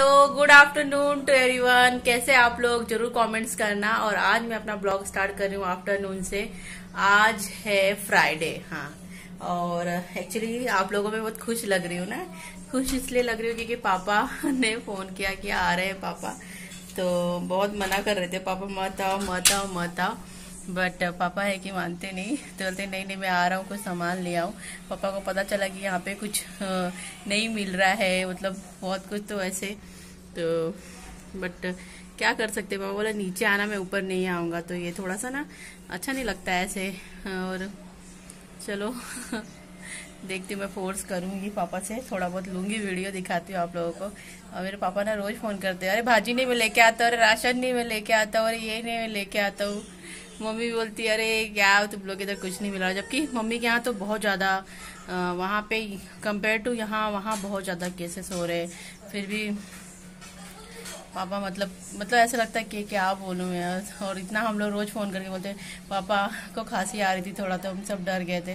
Hello good afternoon to everyone, कैसे आप लोग जरूर कमेंट्स करना। और आज मैं अपना ब्लॉग स्टार्ट कर रही हूँ आफ्टरनून से। आज है फ्राइडे, हाँ। और एक्चुअली आप लोगों में बहुत खुश लग रही हूँ ना, खुश इसलिए लग रही हूँ क्योंकि पापा ने फोन किया कि आ रहे हैं पापा। तो बहुत मना कर रहे थे पापा मत आओ मत आओ मत आओ, बट पापा है कि मानते नहीं। तो बोलते नहीं नहीं मैं आ रहा हूँ, कुछ सामान ले आऊँ। पापा को पता चला कि यहाँ पे कुछ नहीं मिल रहा है, मतलब बहुत कुछ तो ऐसे, तो बट क्या कर सकते। पापा बोला नीचे आना, मैं ऊपर नहीं आऊँगा। तो ये थोड़ा सा ना अच्छा नहीं लगता है ऐसे। और चलो देखती हूँ, मैं फोर्स करूँगी पापा से, थोड़ा बहुत लूँगी वीडियो, दिखाती हूँ आप लोगों को। और मेरे पापा ना रोज़ फ़ोन करते हैं, अरे भाजी नहीं मैं लेके आता, अरे राशन नहीं मैं लेके आता, और ये नहीं मैं लेके आता हूँ। मम्मी भी बोलती है अरे क्या तुम लोग इधर कुछ नहीं मिला, जबकि मम्मी के यहाँ तो बहुत ज़्यादा, वहाँ पे कंपेयर टू यहाँ वहाँ बहुत ज़्यादा केसेस हो रहे। फिर भी पापा मतलब ऐसा लगता है कि क्या बोलूँ यार। और इतना हम लोग रोज़ फ़ोन करके बोलते, पापा को खांसी आ रही थी थोड़ा, तो हम सब डर गए थे।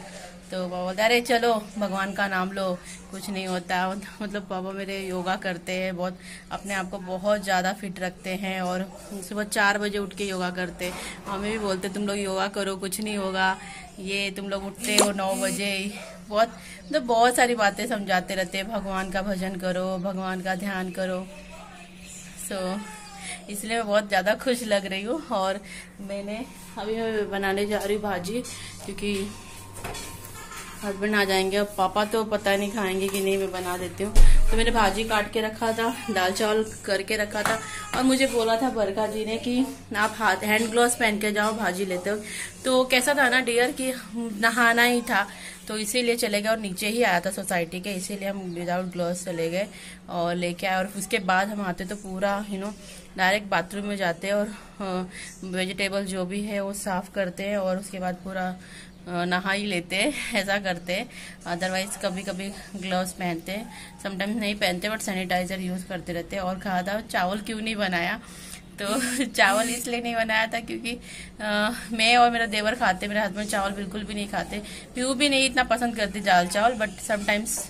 तो पापा बोलते अरे चलो भगवान का नाम लो, कुछ नहीं होता। मतलब पापा मेरे योगा करते हैं, बहुत अपने आप को बहुत ज़्यादा फिट रखते हैं। और सुबह 4 बजे उठ के योगा करते। हमें भी बोलते तुम लोग योगा करो, कुछ नहीं होगा, ये तुम लोग उठते हो 9 बजे। बहुत मतलब बहुत सारी बातें समझाते रहते, भगवान का भजन करो, भगवान का ध्यान करो। सो इसलिए मैं बहुत ज़्यादा खुश लग रही हूँ। और मैंने अभी मैं बनाने जा रही हूँ भाजी, क्योंकि हस्बैंड आ जाएंगे। अब पापा तो पता नहीं खाएंगे कि नहीं, मैं बना देती हूँ। तो मैंने भाजी काट के रखा था, दाल चावल करके रखा था। और मुझे बोला था बरखा जी ने कि आप हैंड ग्लव्स पहन के जाओ भाजी लेते हो। तो कैसा था ना डियर कि नहाना ही था, तो इसीलिए चले गए। और नीचे ही आया था सोसाइटी के, इसीलिए हम विदाउट ग्लव्स चले गए और लेके आए। और उसके बाद हम आते तो पूरा डायरेक्ट बाथरूम में जाते हैं और वेजिटेबल जो भी है वो साफ करते हैं। और उसके बाद पूरा नहा ही लेते, ऐसा करते। अदरवाइज कभी कभी ग्लव्स पहनते, समटाइम्स नहीं पहनते, बट सैनिटाइजर यूज़ करते रहते। और कहा था चावल क्यों नहीं बनाया, तो चावल इसलिए नहीं बनाया था क्योंकि मैं और मेरा देवर खाते, मेरे हस्बैंड चावल बिल्कुल भी नहीं खाते। पीहू भी नहीं इतना पसंद करती दाल चावल, बट समटाइम्स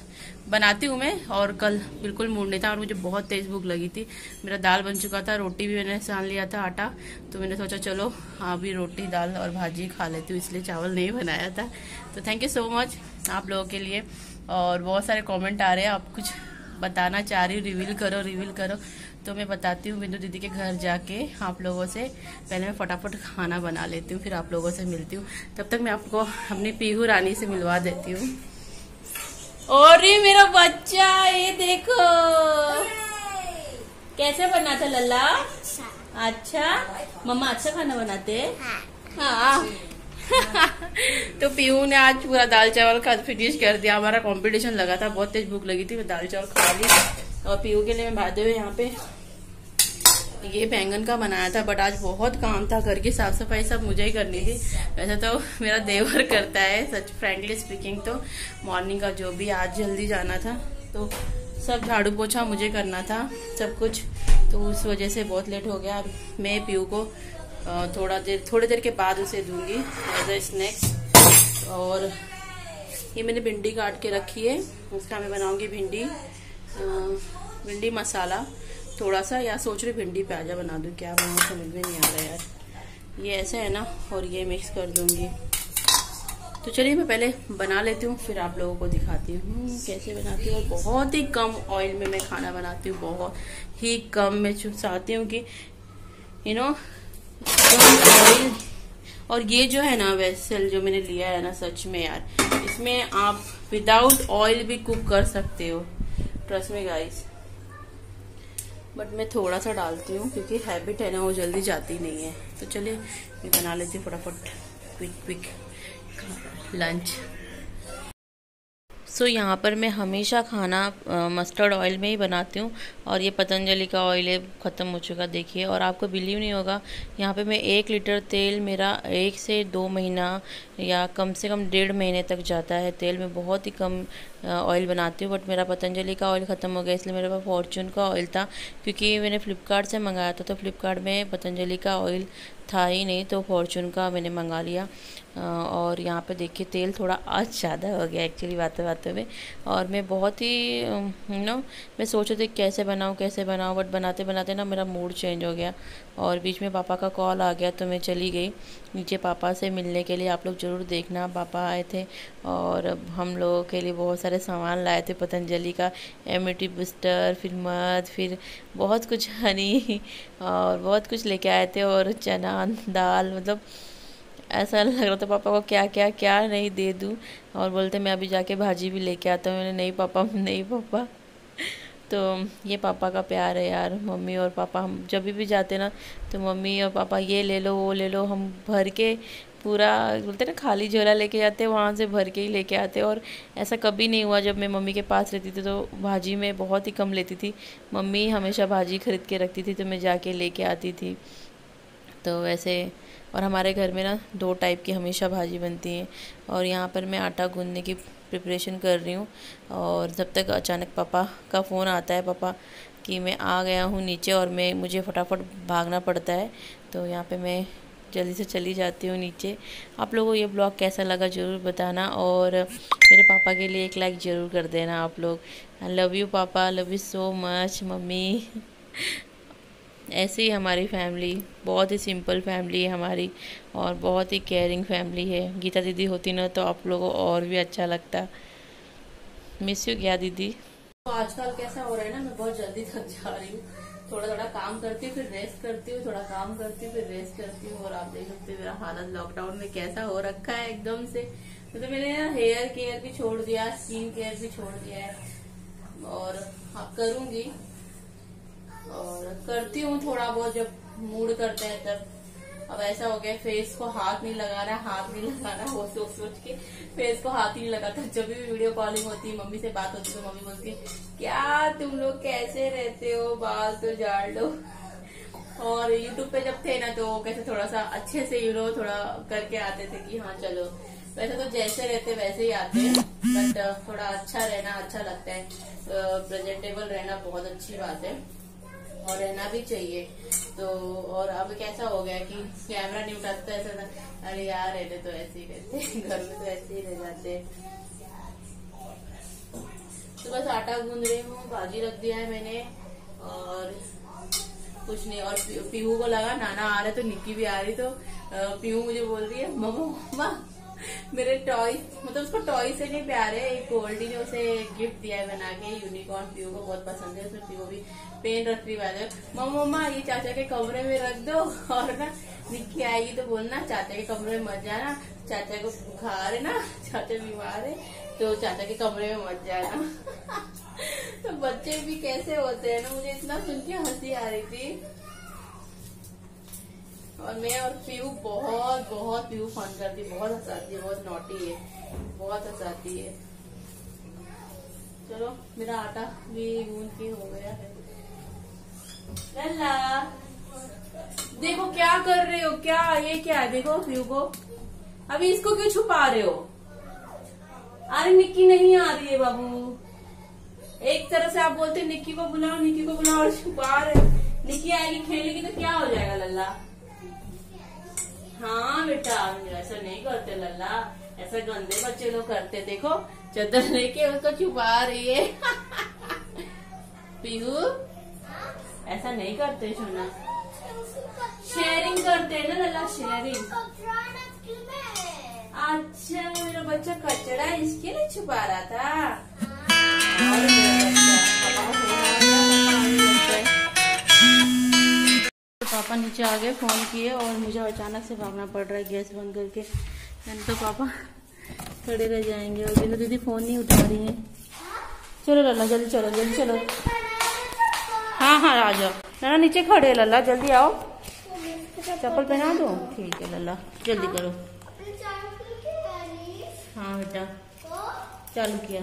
बनाती हूँ मैं। और कल बिल्कुल मूड नहीं था और मुझे बहुत तेज़ भूख लगी थी। मेरा दाल बन चुका था, रोटी भी मैंने सान लिया था आटा, तो मैंने सोचा चलो अभी रोटी दाल और भाजी खा लेती हूँ, इसलिए चावल नहीं बनाया था। तो थैंक यू सो मच आप लोगों के लिए। और बहुत सारे कमेंट आ रहे हैं, आप कुछ बताना चाह रही हो, रिवील करो रिवील करो। तो मैं बताती हूँ बिंदु दीदी के घर जाके आप लोगों से। पहले मैं फटाफट खाना बना लेती हूँ, फिर आप लोगों से मिलती हूँ। तब तक मैं आपको अपनी पीहू रानी से मिलवा देती हूँ। और ये मेरा बच्चा, ये देखो कैसे बना था लल्ला, अच्छा मम्मा अच्छा खाना बनाते हाँ, हाँ। तो पीहू ने आज पूरा दाल चावल खा फिनिश कर दिया। हमारा कंपटीशन लगा था, बहुत तेज भूख लगी थी, मैं दाल चावल खा ली। और पीहू के लिए मैं भादे हुए यहाँ पे ये बैंगन का बनाया था, बट आज बहुत काम था, घर की साफ सफाई सब मुझे ही करनी थी। वैसे तो मेरा देवर करता है, सच फ्रेंकली स्पीकिंग। तो मॉर्निंग का जो भी, आज जल्दी जाना था तो सब झाड़ू पोछा मुझे करना था, सब कुछ। तो उस वजह से बहुत लेट हो गया। मैं पीहू को थोड़ी देर के बाद उसे दूंगी एज ए स्नैक्स। और ये मैंने भिंडी काट के रखी है, उसका मैं बनाऊंगी भिंडी मसाला थोड़ा सा, या सोच रही भिंडी प्याजा बना दूं, क्या बनाऊं समझ में नहीं आ रहा यार। ये ऐसे है ना, और ये मिक्स कर दूंगी। तो चलिए मैं पहले बना लेती हूँ, फिर आप लोगों को दिखाती हूँ कैसे बनाती हूँ। और बहुत ही कम ऑयल में मैं खाना बनाती हूँ, बहुत ही कम। मैं चाहती हूँ कि ऑयल। और ये जो है ना वेसल जो मैंने लिया है ना, सच में यार इसमें आप विदाउट ऑयल भी कुक कर सकते हो, ट्रस्ट मी गाइस। बट मैं थोड़ा सा डालती हूँ क्योंकि हैबिट है ना, वो जल्दी जाती नहीं है। तो चलिए मैं बना लेती हूँ फटाफट क्विक लंच। सो यहाँ पर मैं हमेशा खाना मस्टर्ड ऑयल में ही बनाती हूँ। और ये पतंजलि का ऑयल है, ख़त्म हो चुका देखिए। और आपको बिलीव नहीं होगा, यहाँ पे मैं 1 लीटर तेल, मेरा 1 से 2 महीना या कम से कम 1.5 महीने तक जाता है तेल में। बहुत ही कम ऑयल बनाती हूँ, बट मेरा पतंजलि का ऑयल ख़त्म हो गया, इसलिए मेरे पास फॉर्चून का ऑयल था, क्योंकि मैंने फ्लिपकार्ट से मंगाया था, तो फ्लिपकार्ट में पतंजलि का ऑयल था ही नहीं, तो फॉर्चून का मैंने मंगा लिया। और यहाँ पे देखिए तेल थोड़ा आज ज़्यादा हो गया एक्चुअली बातें बातों में, और मैं बहुत ही मैं सोच रही थी कैसे बनाऊँ, बट बनाते बनाते ना मेरा मूड चेंज हो गया, और बीच में पापा का कॉल आ गया तो मैं चली गई नीचे पापा से मिलने के लिए। आप लोग ज़रूर देखना, पापा आए थे और हम लोगों के लिए बहुत सारे सामान लाए थे, पतंजलि का इम्यूनिटी बूस्टर, फिर मध, फिर बहुत कुछ हनी और बहुत कुछ लेके आए थे, और चना दाल, मतलब ऐसा लग रहा था पापा को क्या क्या क्या नहीं दे दूँ। और बोलते मैं अभी जाके भाजी भी लेके आता हूँ, मैंने नहीं पापा। तो ये पापा का प्यार है यार, मम्मी और पापा, हम जब भी जाते ना तो मम्मी और पापा ये ले लो वो ले लो, हम भर के पूरा बोलते ना खाली झोला लेके जाते, वहाँ से भर के ही लेके आते। और ऐसा कभी नहीं हुआ, जब मैं मम्मी के पास रहती थी तो भाजी मैं बहुत ही कम लेती थी, मम्मी हमेशा भाजी खरीद के रखती थी तो मैं जाके लेके आती थी। तो वैसे, और हमारे घर में ना 2 टाइप की हमेशा भाजी बनती है। और यहाँ पर मैं आटा गूंदने की प्रिपरेशन कर रही हूँ, और जब तक अचानक पापा का फ़ोन आता है, पापा कि मैं आ गया हूँ नीचे, और मैं मुझे फटाफट भागना पड़ता है, तो यहाँ पे मैं जल्दी से चली जाती हूँ नीचे। आप लोगों को ये ब्लॉग कैसा लगा ज़रूर बताना, और मेरे पापा के लिए एक लाइक ज़रूर कर देना आप लोग। आई लव यू पापा, लव यू सो मच मम्मी। ऐसे ही हमारी फैमिली बहुत ही सिंपल फैमिली है हमारी, और बहुत ही केयरिंग फैमिली है। गीता दीदी होती ना तो आप लोगों को और भी अच्छा लगता। मिस यू गया दीदी। तो आजकल कैसा हो रहा है ना, मैं बहुत जल्दी थक जा रही हूँ, थोड़ा काम करती हूँ फिर रेस्ट करती हूँ, थोड़ा काम करती हूँ फिर रेस्ट करती हूँ। और आप देख सकते हो मेरा हालत लॉकडाउन में कैसा हो रखा है एकदम से, मतलब मैंने ना हेयर केयर भी छोड़ दिया, स्किन केयर भी छोड़ दिया है, और आप करूँगी और करती हूँ थोड़ा बहुत जब मूड करते हैं तब। अब ऐसा हो गया फेस को हाथ नहीं लगाना, वो सोच के फेस को हाथ ही नहीं लगाता। जब भी वीडियो कॉलिंग होती है, मम्मी से बात होती है, मम्मी बोलती है क्या तुम लोग कैसे रहते हो, बाल तो झाड़ लो। और यूट्यूब पे जब थे ना तो कैसे थोड़ा सा अच्छे से थोड़ा करके आते थे कि हाँ चलो, वैसे तो जैसे रहते वैसे ही आते हैं, बट थोड़ा अच्छा रहना अच्छा लगता है, प्रेजेंटेबल रहना बहुत अच्छी बात है और रहना भी चाहिए। तो और अब कैसा हो गया कि कैमरा नहीं उठाता, ऐसा था अरे यार रहने तो ऐसे ही रहते, घर में तो ऐसे ही रह जाते। तो बस आटा गूंद रही हूँ, भाजी रख दिया है मैंने और कुछ नहीं। और पीहू को लगा नाना आ रहा है तो निक्की भी आ रही, तो पीहू मुझे बोल रही है मम्मा मेरे टॉयज, मतलब उसको टॉय से नहीं प्यार है, एक गोल्डी ने उसे गिफ्ट दिया है बना के यूनिकॉर्न, पीहू को बहुत पसंद है, उसमें पीहू भी पेन रख रही है। मम्मा ये चाचा के कमरे में रख दो, और ना निक्की आएगी तो बोलना चाचा के कमरे में मत जाना, चाचा को बुखार है ना, चाचा बीमार है तो चाचा के कमरे में मत जाना। तो बच्चे भी कैसे होते हैं ना, मुझे इतना सुन के हंसी आ रही थी। और मैं और पीहू बहुत पीहू फन करती, बहुत हंसाती है, बहुत नॉटी है, बहुत हंसाती है। चलो मेरा आटा भी गूंद के हो गया है। लल्ला देखो क्या कर रहे हो, क्या ये क्या है, देखो पीहू को अभी इसको क्यों छुपा रहे हो। अरे निक्की नहीं आ रही है बाबू, एक तरह से आप बोलते निक्की को बुलाओ और छुपा रहे हो। निक्की आएगी खेलेगी तो क्या हो जाएगा लल्ला। हाँ बेटा ऐसा नहीं करते लल्ला, ऐसा गंदे बच्चे लोग करते, देखो चद्दर लेके उसको छुपा रही है। पीहू ऐसा नहीं करते सोना, शेयरिंग करते हैं ना लल्ला, शेयरिंग। अच्छा मेरा बच्चा कचरा इसके लिए छुपा रहा था। पापा नीचे आ गए, फ़ोन किए और मुझे अचानक से भागना पड़ रहा है गैस बंद करके, नहीं तो पापा खड़े रह जाएंगे। और गीता दीदी फ़ोन नहीं उठा रही है। चलो लल्ला जल्दी चलो, जल्दी चलो। हाँ हाँ आ जाओ लल्ला, नीचे खड़े लल्ला, जल्दी आओ, चप्पल पहना दो। ठीक है लल्ला जल्दी करो। हाँ बेटा चालू किया।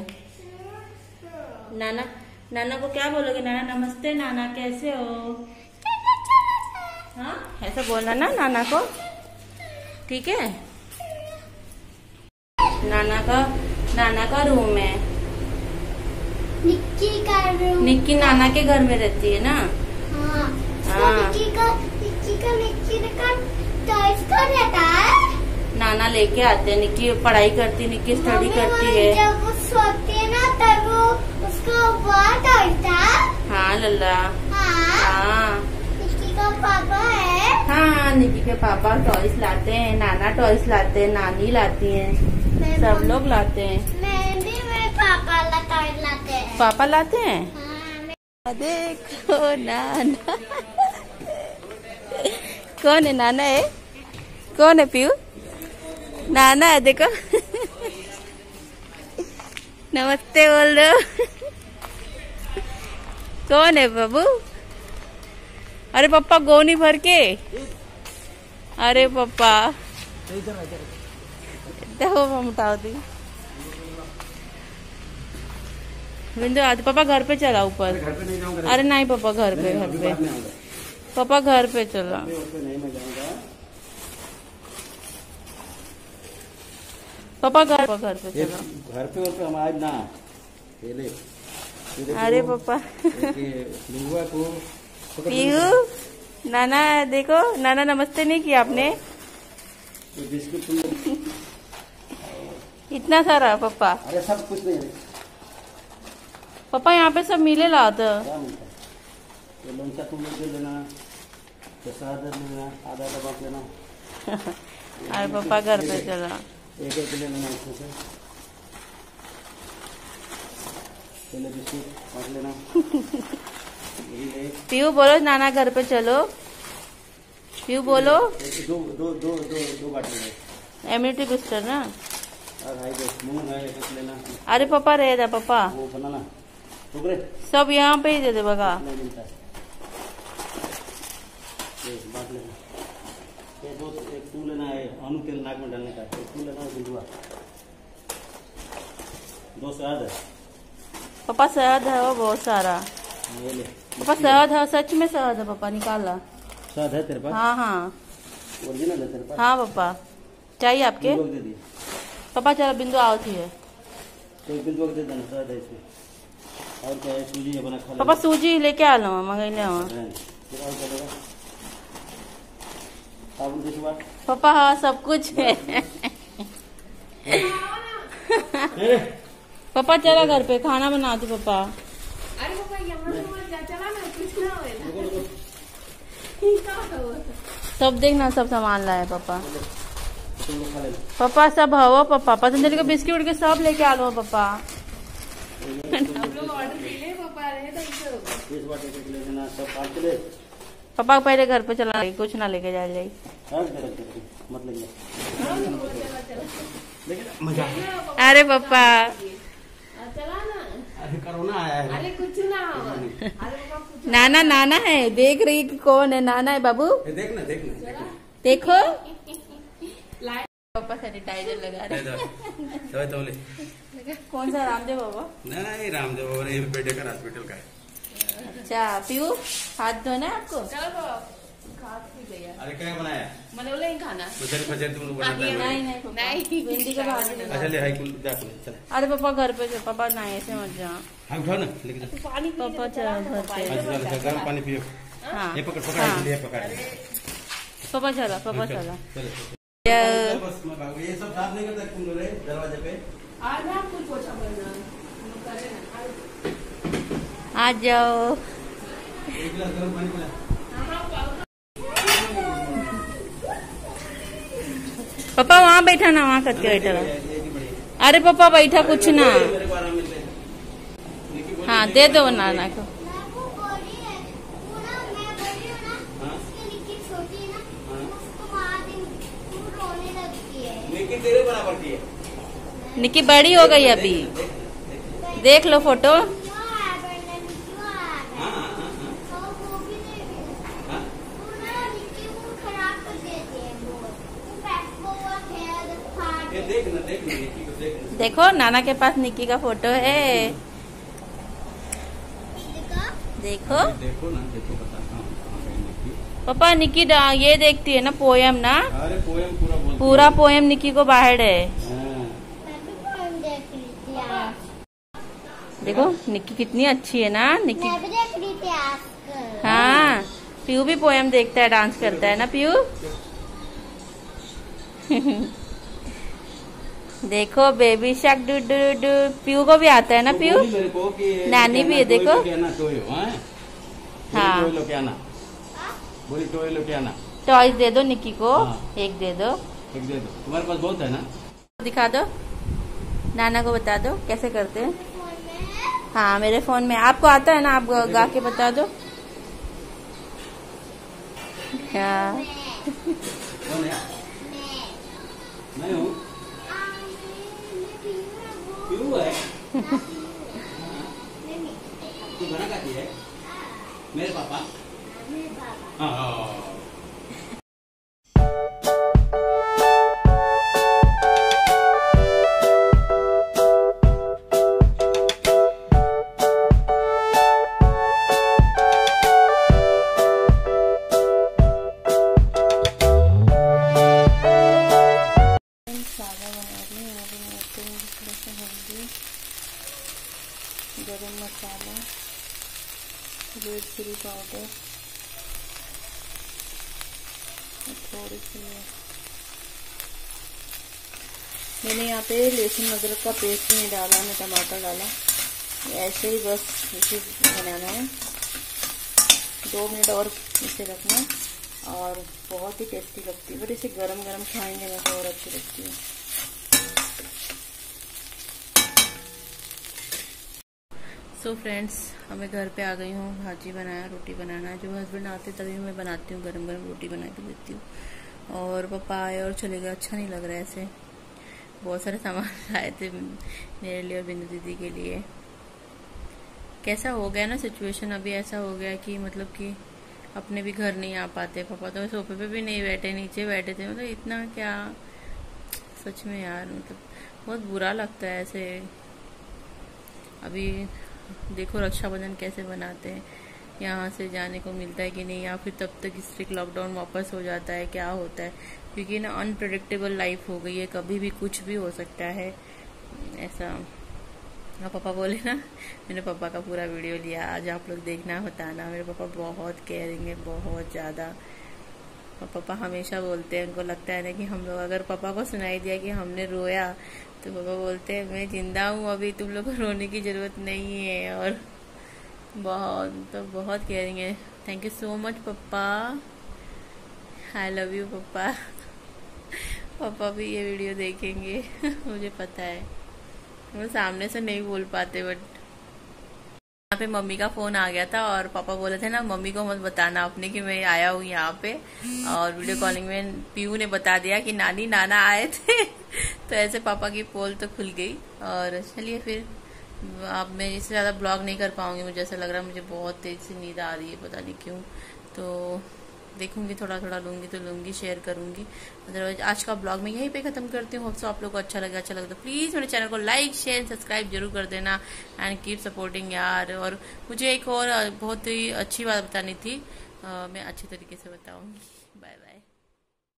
नाना नाना को क्या बोलोगे, नाना नमस्ते, नाना कैसे हो, हाँ ऐसा बोलना ना नाना को, ठीक है। नाना का रूम है, निक्की नाना के घर में रहती है ना। हाँ। हाँ। निक्की का रहता है। नाना लेके आते हैं, निक्की पढ़ाई करती, निक्की स्टडी करती है। जब वो सोते हैं ना तब वो उसको बहुत डरता है। हाँ लल्ला। हाँ। निक्की का पापा है। हाँ निक्की के पापा टॉयस लाते हैं, नाना टॉयस लाते हैं, नानी लाती है, सब लोग लाते हैं। पापा लाते हैं। हाँ, देखो नाना। कौन है नाना है? कौन है पीहू? नाना है देखो। नमस्ते बोल दो। कौन है बाबू? अरे पापा गोनी भर के। अरे पापा देखो उठाओ दी बिंदु। आज पापा घर पे चला ऊपर। अरे नहीं पापा घर पे पापा घर पे चला। घर पे हम आज ना खेले। अरे पापा पीहू नाना देखो, नाना नमस्ते नहीं किया आपने। इतना सारा पापा। अरे सब कुछ नहीं पापा यहाँ पे सब मिले लाता। अरे पापा घर पे चला। पीहू बोलो नाना घर पे चलो। पीहू बोलो इम्यूनिटी बूस्टर ना। अरे पापा रह जा पापा, सब यहाँ पे ही दे दे बगा। पापा शहद है वो बहुत सारा। पापा शहद है, सच में शहद है पापा। निकाला शहद है तेरे पास? हाँ हाँ ओरिजिनल है तेरे पास? हाँ पापा चाहिए आपके। पापा चलो बिंदु आओ थी है और क्या है? सूजी बना खा। पापा सूजी लेके आ लो मंगाई ले। पापा हाँ सब कुछ है। पापा चला घर पे खाना बना दो पापा। अरे पापा यहाँ सब देखना, सब सामान लाए पापा। पापा सब हवा पापा, पतंजलि के बिस्किट के सब लेके आ लो पापा। पापा पहले घर पे चला, कुछ ना लेके जा जाए। अरे पापा नाना नाना है देख रही कि कौन है। नाना है बाबू देखना देखना देखो। पापा सैनिटाइजर लगा रहे। कौन सा रामदेव बाबा? नहीं रामदेव बाबा नहीं, बेटे का हॉस्पिटल का है। अच्छा पीहू हाथ धोना है आपको? अरे क्या बनाया? नहीं खाना तुम बनाते नहीं भिंडी का भाजी। अरे पापा घर पे पापा नहीं ऐसे मत जाओ। पापा चलो गर्म पानी पियो। पापा चला पापा चला। ये सब साफ नहीं करता तुम लोग दरवाजे पे। आज आप कुछ पोछा मारना। आ जाओ। एक गिलास गर्म पानी पिला। पापा वहाँ बैठा ना, वहाँ करके बैठा रहा। अरे पापा बैठा कुछ ना। हाँ दे दो नाना को। तेरे बराबर की है निक्की, बड़ी हो गई अभी। देख लो फोटो। देखो नाना के पास निक्की का फोटो है। देखो पापा निक्की ये देखती है ना पोयम ना। अरे पोयम पूरा पोएम निक्की को बाहर है। देखो निक्की कितनी अच्छी है ना। निक्की हाँ, पीयू भी पोएम देखता है, डांस करता है ना पीयू। देखो baby shark do do do, PU को भी आता है ना पीयू। नानी भी है देखो। हाँ टॉयज दे दो निक्की को। एक दे दो, एक दे दो, तुम्हारे पास बहुत है ना। दिखा दो नाना को, बता दो कैसे करते हैं। हाँ मेरे फोन में आपको आता है ना, आप गा के बता दो। हाँ मैं हूँ मेरे पापा। हाँ गरम मसाला, रेड चिली पाउडर, थोड़ी सी मैंने यहाँ पे लहसुन अदरक का पेस्ट नहीं डाला, मैं टमाटर डाला। ऐसे ही बस इसे बनाना है, 2 मिनट और इसे रखना है और बहुत ही टेस्टी लगती है। बट इसे गरम गरम खाएंगे ना तो और अच्छी लगती है। सो फ्रेंड्स हमें घर पे आ गई हूँ, भाजी बनाया, रोटी बनाना है। जो हस्बैंड आते तभी मैं बनाती हूँ, गरम गरम रोटी बना के देती हूँ। और पापा आए और चले गए, अच्छा नहीं लग रहा है ऐसे। बहुत सारे सामान आए थे मेरे लिए और बिंदु दीदी के लिए। कैसा हो गया ना सिचुएशन, अभी ऐसा हो गया कि मतलब कि अपने भी घर नहीं आ पाते। पापा तो सोफे पे भी नहीं बैठे, नीचे बैठे थे। मतलब इतना क्या सच में यार, मतलब बहुत बुरा लगता है ऐसे। अभी देखो रक्षाबंधन कैसे बनाते हैं, यहाँ से जाने को मिलता है कि नहीं, या फिर तब तक स्ट्रिक्ट लॉकडाउन वापस हो जाता है, क्या होता है। क्योंकि ना अनप्रेडिक्टेबल लाइफ हो गई है, कभी भी कुछ भी हो सकता है ऐसा। हाँ पापा बोले ना, मैंने पापा का पूरा वीडियो लिया आज, आप लोग देखना बताना। मेरे पापा बहुत केयरिंग है, बहुत ज़्यादा। पापा हमेशा बोलते हैं, उनको लगता है ना कि हम लोग, अगर पापा को सुनाई दिया कि हमने रोया तो पापा बोलते हैं मैं जिंदा हूँ अभी, तुम लोग को रोने की ज़रूरत नहीं है। और बहुत तो बहुत केयरिंग है। थैंक यू सो मच पापा, आई लव यू पापा। पापा भी ये वीडियो देखेंगे। मुझे पता है वो सामने से नहीं बोल पाते। बट यहाँ पे मम्मी का फ़ोन आ गया था और पापा बोले थे ना मम्मी को मत बताना अपने कि मैं आया हूँ यहाँ पे। और वीडियो कॉलिंग में पीयू ने बता दिया कि नानी नाना आए थे। तो ऐसे पापा की पोल तो खुल गई। और चलिए फिर अब मैं इससे ज़्यादा ब्लॉग नहीं कर पाऊंगी, मुझे ऐसा लग रहा है। मुझे बहुत तेज़ सी नींद आ रही है, पता नहीं क्यों। तो देखूंगी, थोड़ा थोड़ा लूँगी तो लूँगी, शेयर करूँगी। अदरवाइज आज का ब्लॉग मैं यहीं पे ख़त्म करती हूँ। होप सो आप लोग को अच्छा लगे। अच्छा लगे तो प्लीज़ मेरे चैनल को लाइक शेयर सब्सक्राइब जरूर कर देना एंड कीप सपोर्टिंग यार। और मुझे एक और बहुत ही अच्छी बात बतानी थी, मैं अच्छे तरीके से बताऊँगी। बाय।